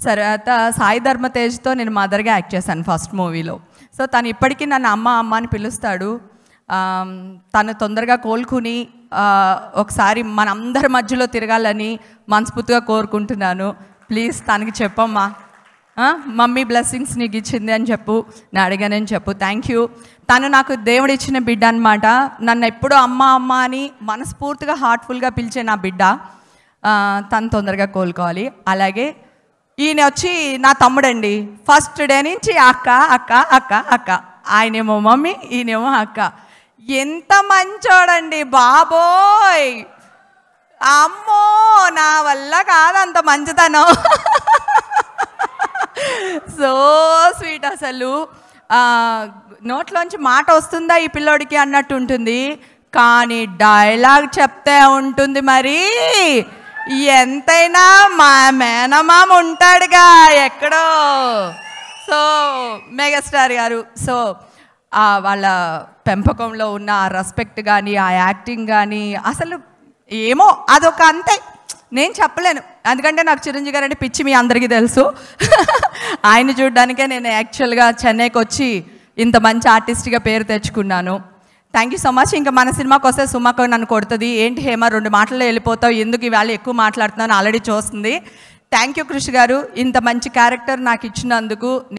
Sarata Sai Dharma Tej to nenu motherga act chesaanu first movie lo. So tanu ippadiki nannu amma amma ani pilustadu. తను తొందరగా కోలుకుని ఒకసారి మనందరి మధ్యలో తిరగాలని మనస్ఫూర్తిగా కోరుకుంటున్నాను. ప్లీజ్ తనకి చెప్పమ్మా, మమ్మీ బ్లెస్సింగ్స్ నీకు ఇచ్చింది అని చెప్పు, నేను అడిగానని చెప్పు. Thank you. తను నాకు దేవుడు ఇచ్చిన బిడ్డ అనమాట. నన్ను ఎప్పుడూ అమ్మ అమ్మ అని మనస్ఫూర్తిగా హార్ట్ఫుల్గా పిలిచే నా బిడ్డ తను తొందరగా కోలుకోవాలి. అలాగే ఈయన వచ్చి నా తమ్ముడండి. ఫస్ట్ డే నుంచి అక్క అక్క అక్క అక్క, ఆయనేమో మమ్మీ, ఈయనేమో అక్క. ఎంత మంచోడండి బాబోయ్, అమ్మో నా వల్ల కాదంత మంచితనం. సో స్వీట్, అసలు నోట్లోంచి మాట వస్తుందా ఈ పిల్లోడికి అన్నట్టు ఉంటుంది, కానీ డైలాగ్ చెప్తే ఉంటుంది. మరి ఎంతైనా మా మేనమామ ఉంటాడుగా ఎక్కడో, సో మెగాస్టార్ గారు. సో వాళ్ళ పెంపకంలో ఉన్న ఆ రెస్పెక్ట్ కానీ ఆ యాక్టింగ్ కానీ అసలు ఏమో అదొక అంతే, నేను చెప్పలేను. ఎందుకంటే నాకు చిరంజీవి గారు అంటే పిచ్చి, మీ అందరికీ తెలుసు. ఆయన చూడడానికే నేను యాక్చువల్గా చెన్నైకి వచ్చి ఇంత మంచి ఆర్టిస్ట్గా పేరు తెచ్చుకున్నాను. Thank you so much. ఇంకా మన సినిమాకి వస్తే సుమాకు నన్ను కొడుతుంది, ఏంటి హేమ రెండు మాటల్లో వెళ్ళిపోతావు, ఎందుకు ఇవాళ ఎక్కువ మాట్లాడుతున్నాను, ఆల్రెడీ చూస్తుంది. థ్యాంక్ యూ కృష్ణ గారు, ఇంత మంచి క్యారెక్టర్ నాకు ఇచ్చినందుకు.